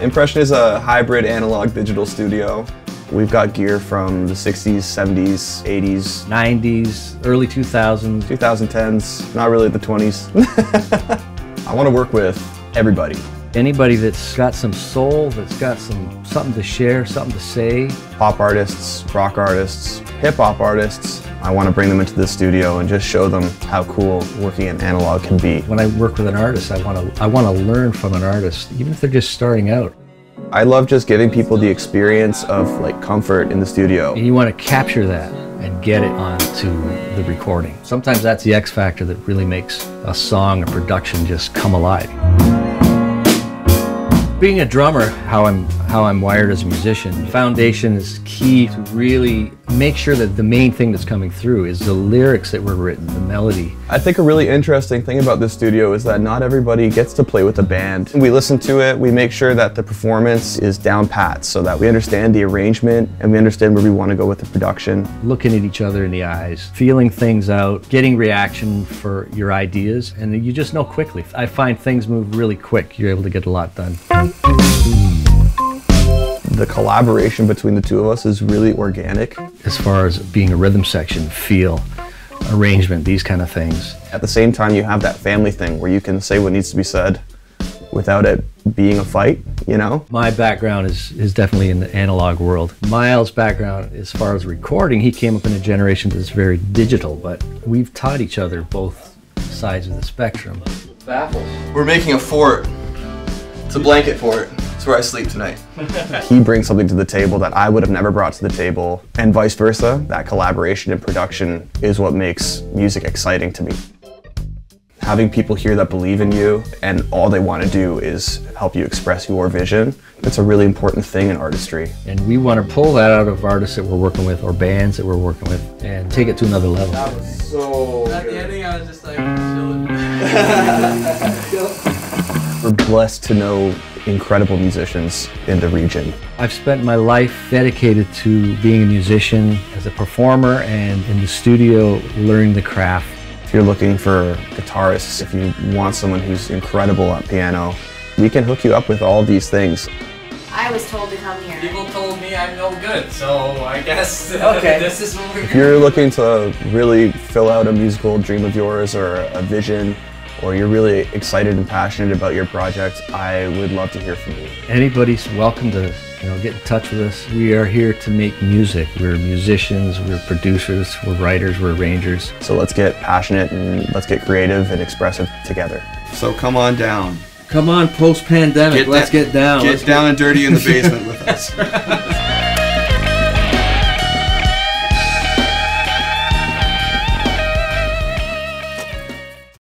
Impression is a hybrid analog digital studio. We've got gear from the 60s, 70s, 80s, 90s, early 2000s, 2010s, not really the 20s. I want to work with everybody. Anybody that's got some soul, that's got something to share, something to say. Pop artists, rock artists, hip-hop artists. I want to bring them into the studio and just show them how cool working in analog can be. When I work with an artist, I want to learn from an artist, even if they're just starting out. I love just giving people the experience of like comfort in the studio. And you want to capture that and get it onto the recording. Sometimes that's the X factor that really makes a song or production just come alive. Being a drummer, how I'm wired as a musician, foundation is key to really make sure that the main thing that's coming through is the lyrics that were written, the melody. I think a really interesting thing about this studio is that not everybody gets to play with a band. We listen to it, we make sure that the performance is down pat so that we understand the arrangement and we understand where we want to go with the production. Looking at each other in the eyes, feeling things out, getting reaction for your ideas, and you just know quickly. I find things move really quick. You're able to get a lot done. The collaboration between the two of us is really organic. As far as being a rhythm section, feel, arrangement, these kind of things. At the same time, you have that family thing where you can say what needs to be said without it being a fight, you know? My background is definitely in the analog world. Myles' background, as far as recording, he came up in a generation that's very digital, but we've taught each other both sides of the spectrum. Baffles. We're making a fort. It's a blanket fort. It's where I sleep tonight. He brings something to the table that I would have never brought to the table, and vice versa. That collaboration and production is what makes music exciting to me. Having people here that believe in you and all they want to do is help you express your vision, it's a really important thing in artistry. And we want to pull that out of artists that we're working with or bands that we're working with and take it to another level. That was so good. At the ending I was just like, chilling. We're blessed to know incredible musicians in the region. I've spent my life dedicated to being a musician, as a performer, and in the studio learning the craft. If you're looking for guitarists, if you want someone who's incredible at piano, we can hook you up with all these things. I was told to come here. People told me I'm no good, so I guess this is what we're doing. If you're looking to really fill out a musical dream of yours or a vision, or you're really excited and passionate about your project, I would love to hear from you. Anybody's welcome to get in touch with us. We are here to make music. We're musicians, we're producers, we're writers, we're arrangers. So let's get passionate and let's get creative and expressive together. So come on down. Come on post-pandemic, let's get down. Get down and dirty in the basement with us.